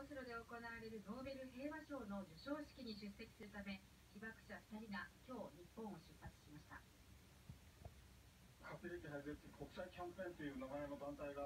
オスロで行われるノーベル平和賞の授賞式に出席するため、被爆者2人が今日日本を出発しました。核兵器廃絶国際キャンペーンという名前の団体が